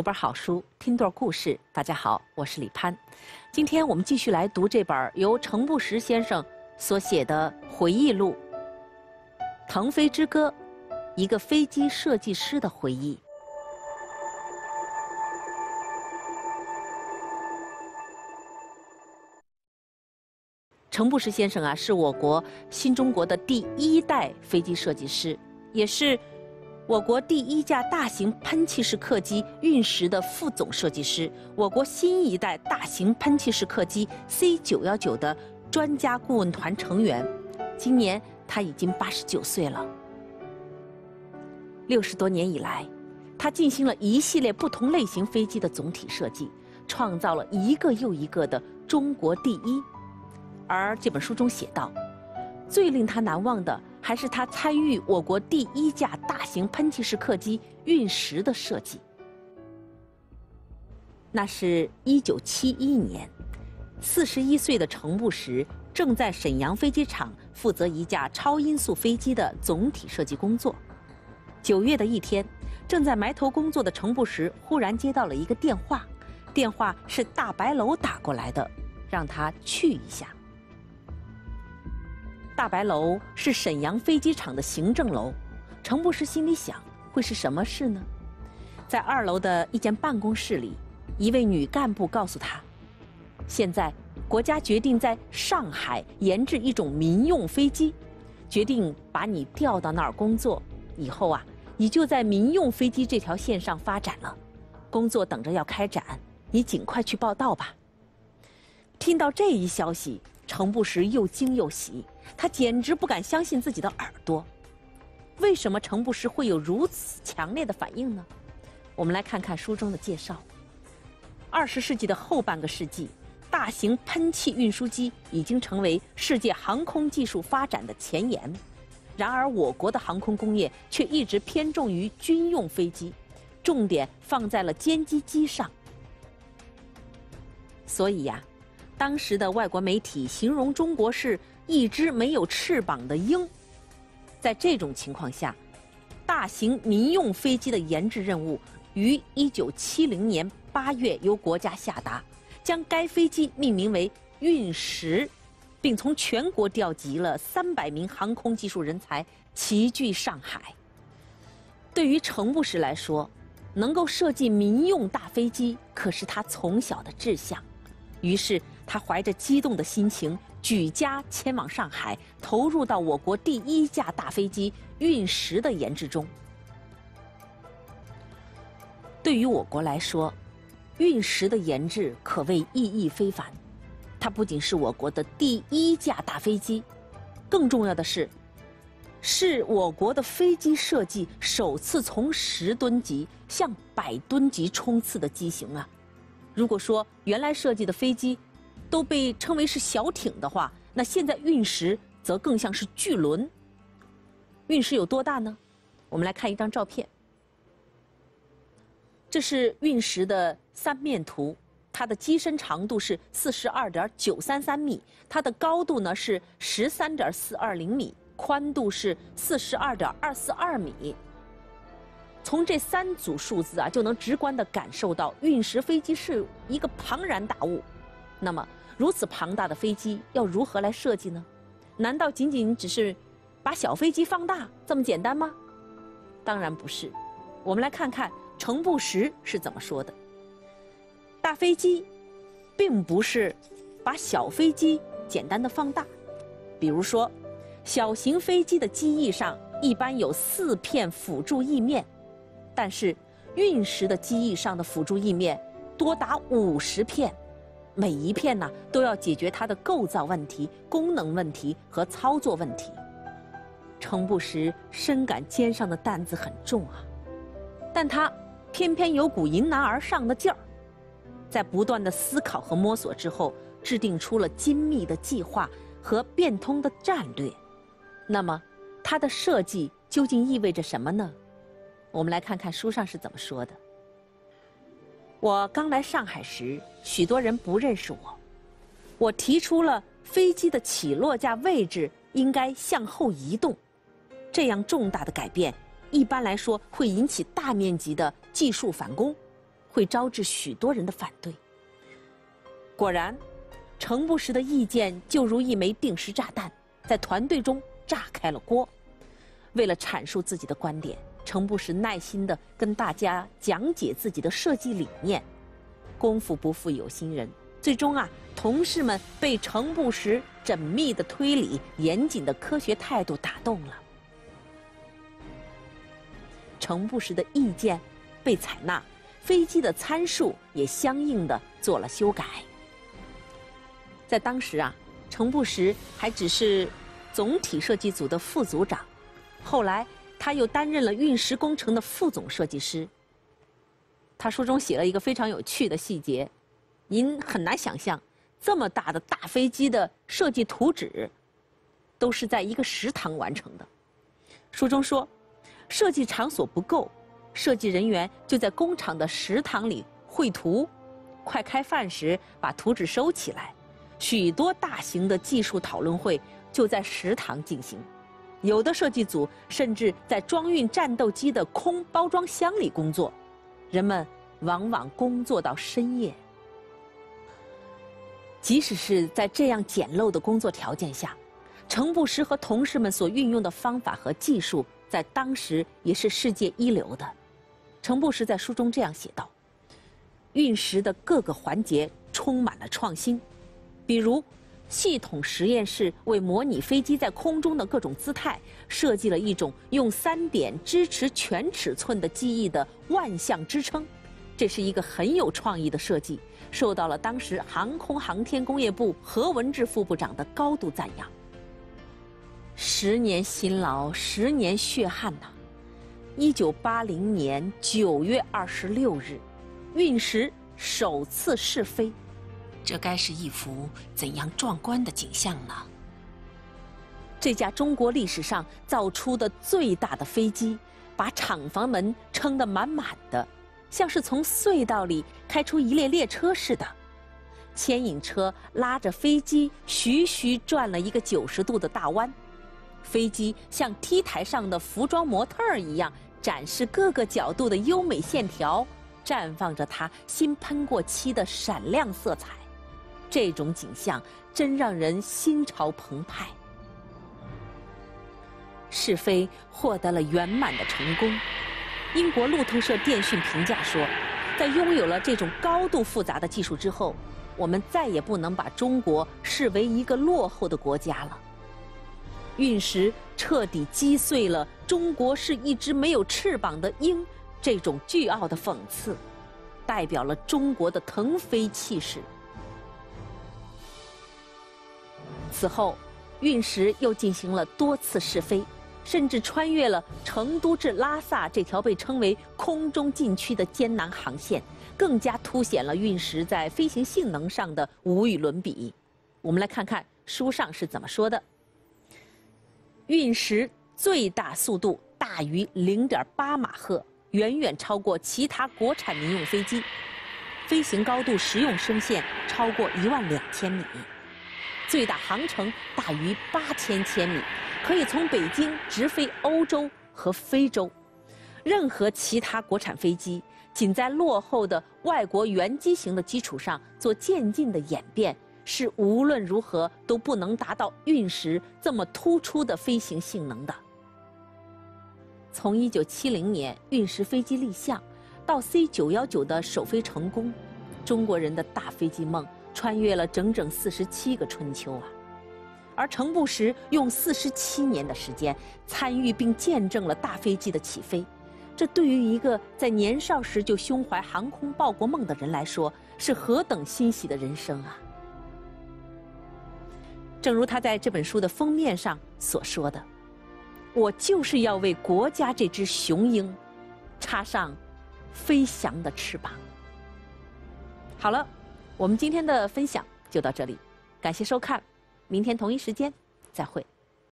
读本好书，听段故事。大家好，我是李攀。今天我们继续来读这本由程不识先生所写的回忆录《腾飞之歌》，一个飞机设计师的回忆。程不识先生啊，是我国新中国的第一代飞机设计师，也是 我国第一架大型喷气式客机“运十”的副总设计师，我国新一代大型喷气式客机 C919 的专家顾问团成员。今年他已经89岁了。60多年以来，他进行了一系列不同类型飞机的总体设计，创造了一个又一个的中国第一。而这本书中写道，最令他难忘的 还是他参与我国第一架大型喷气式客机“运十”的设计。那是1971年，41岁的程不识正在沈阳飞机场负责一架超音速飞机的总体设计工作。9月的一天，正在埋头工作的程不识忽然接到了一个电话，电话是大白楼打过来的，让他去一下。 大白楼是沈阳飞机场的行政楼，程不识心里想，会是什么事呢？在2楼的一间办公室里，一位女干部告诉他，现在国家决定在上海研制一种民用飞机，决定把你调到那儿工作，以后啊，你就在民用飞机这条线上发展了，工作等着要开展，你尽快去报道吧。听到这一消息， 程不识又惊又喜，他简直不敢相信自己的耳朵。为什么程不识会有如此强烈的反应呢？我们来看看书中的介绍。20世纪的后半个世纪，大型喷气运输机已经成为世界航空技术发展的前沿。然而，我国的航空工业却一直偏重于军用飞机，重点放在了歼击机上。所以呀， 当时的外国媒体形容中国是一只没有翅膀的鹰。在这种情况下，大型民用飞机的研制任务于1970年8月由国家下达，将该飞机命名为“运十”，并从全国调集了300名航空技术人才，齐聚上海。对于程不识来说，能够设计民用大飞机可是他从小的志向。 于是，他怀着激动的心情，举家迁往上海，投入到我国第一架大飞机“运十”的研制中。对于我国来说，“运十”的研制可谓意义非凡。它不仅是我国的第一架大飞机，更重要的是，是我国的飞机设计首次从10吨级向100吨级冲刺的机型啊！ 如果说原来设计的飞机都被称为是小艇的话，那现在运十则更像是巨轮。运十有多大呢？我们来看一张照片。这是运十的3面图，它的机身长度是42.933米，它的高度呢是13.420米，宽度是42.242米。 从这3组数字啊，就能直观地感受到运十飞机是一个庞然大物。那么，如此庞大的飞机要如何来设计呢？难道仅仅只是把小飞机放大这么简单吗？当然不是。我们来看看程不识是怎么说的：大飞机并不是把小飞机简单的放大。比如说，小型飞机的机翼上一般有4片辅助翼面。 但是，运十的机翼上的辅助翼面多达50片，每一片呢都要解决它的构造问题、功能问题和操作问题。程不识深感肩上的担子很重啊，但他偏偏有股迎难而上的劲儿，在不断的思考和摸索之后，制定出了精密的计划和变通的战略。那么，它的设计究竟意味着什么呢？ 我们来看看书上是怎么说的。我刚来上海时，许多人不认识我。我提出了飞机的起落架位置应该向后移动，这样重大的改变，一般来说会引起大面积的技术反攻，会招致许多人的反对。果然，程不识的意见就如一枚定时炸弹，在团队中炸开了锅。为了阐述自己的观点，程不识耐心地跟大家讲解自己的设计理念。功夫不负有心人，最终啊，同事们被程不识缜密的推理、严谨的科学态度打动了。 程不识的意见被采纳，飞机的参数也相应的做了修改。在当时啊，程不识还只是总体设计组的副组长，后来他又担任了运十工程的副总设计师。他书中写了一个非常有趣的细节，您很难想象，这么大的大飞机的设计图纸，都是在一个食堂完成的。书中说， 设计场所不够，设计人员就在工厂的食堂里绘图，快开饭时把图纸收起来。许多大型的技术讨论会就在食堂进行，有的设计组甚至在装运战斗机的空包装箱里工作，人们往往工作到深夜。即使是在这样简陋的工作条件下，程不识和同事们所运用的方法和技术， 在当时也是世界一流的。程不识在书中这样写道：“运十的各个环节充满了创新，比如系统实验室为模拟飞机在空中的各种姿态，设计了一种用3点支持全尺寸的机翼的万向支撑。这是一个很有创意的设计，受到了当时航空航天工业部何文志副部长的高度赞扬。” 10年辛劳，10年血汗呐！1980年9月26日，运十首次试飞，这该是一幅怎样壮观的景象呢？这架中国历史上造出的最大的飞机，把厂房门撑得满满的，像是从隧道里开出一列列车似的。 牵引车拉着飞机徐徐转了一个90度的大弯，飞机像 T 台上的服装模特儿一样，展示各个角度的优美线条，绽放着它新喷过漆的闪亮色彩。这种景象真让人心潮澎湃。试飞获得了圆满的成功。英国路透社电讯评价说，在拥有了这种高度复杂的技术之后， 我们再也不能把中国视为一个落后的国家了。运十彻底击碎了“中国是一只没有翅膀的鹰”这种倨傲的讽刺，代表了中国的腾飞气势。此后，运十又进行了多次试飞，甚至穿越了成都至拉萨这条被称为“空中禁区”的艰难航线， 更加凸显了运十在飞行性能上的无与伦比。我们来看看书上是怎么说的。运十最大速度大于 0.8 马赫，远远超过其他国产民用飞机，飞行高度实用升限超过12000米，最大航程大于8000千米，可以从北京直飞欧洲和非洲。任何其他国产飞机 仅在落后的外国原机型的基础上做渐进的演变，是无论如何都不能达到运十这么突出的飞行性能的。从1970年运十飞机立项到 C919的首飞成功，中国人的大飞机梦穿越了整整47个春秋啊！而程不识用47年的时间参与并见证了大飞机的起飞。 这对于一个在年少时就胸怀航空报国梦的人来说，是何等欣喜的人生啊！正如他在这本书的封面上所说的：“我就是要为国家这只雄鹰，插上飞翔的翅膀。”好了，我们今天的分享就到这里，感谢收看，明天同一时间再会。